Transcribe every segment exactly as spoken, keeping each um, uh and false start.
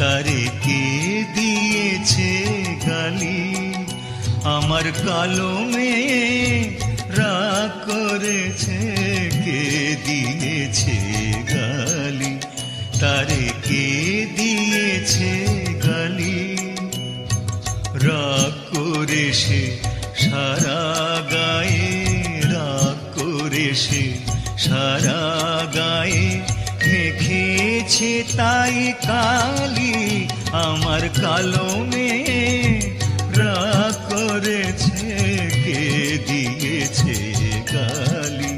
तारे के दिए छे गाली आमार कालो में राग करेछे के दिए छे गाली तारे के दिए छे गाली राग करे से सारा गाए राग करे से सारा गाए मेखेछे ताई काली आमार कालो में राग करेछे के दिएछे गाली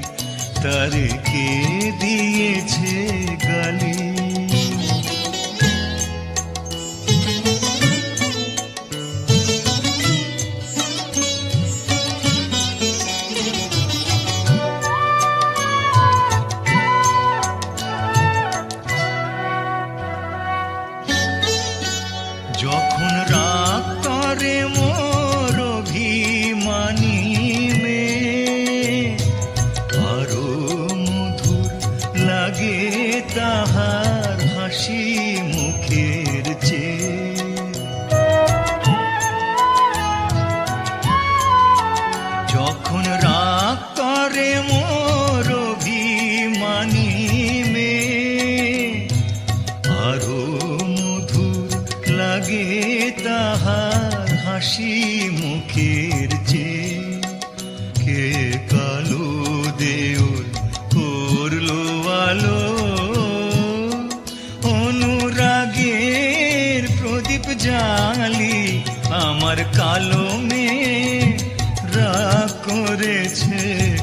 तारे के दिएछे गाली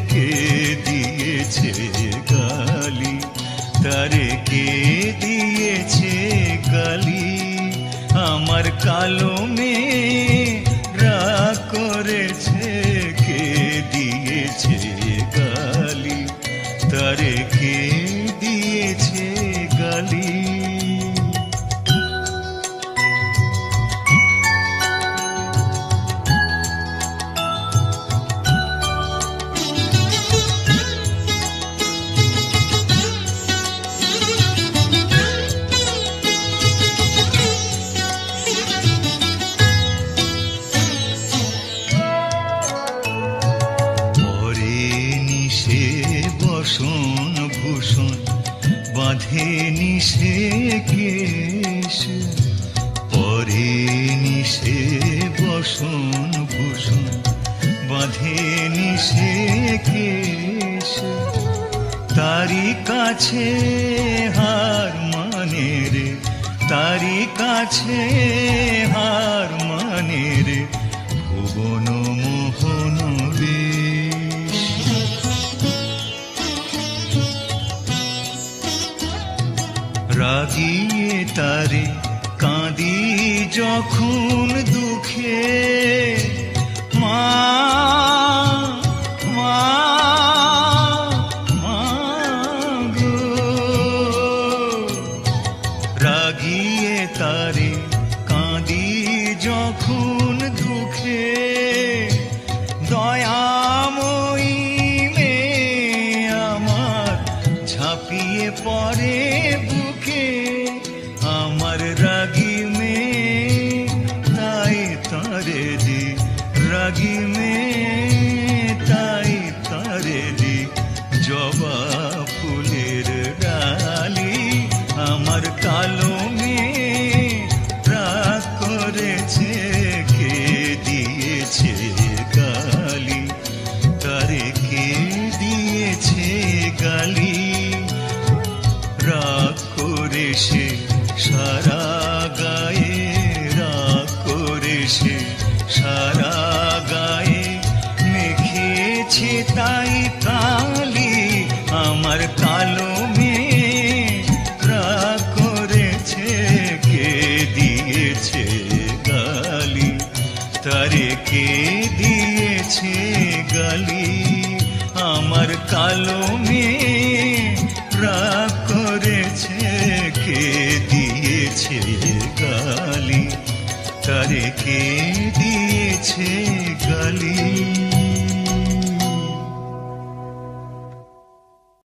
छे गाली तारे के दिए छे।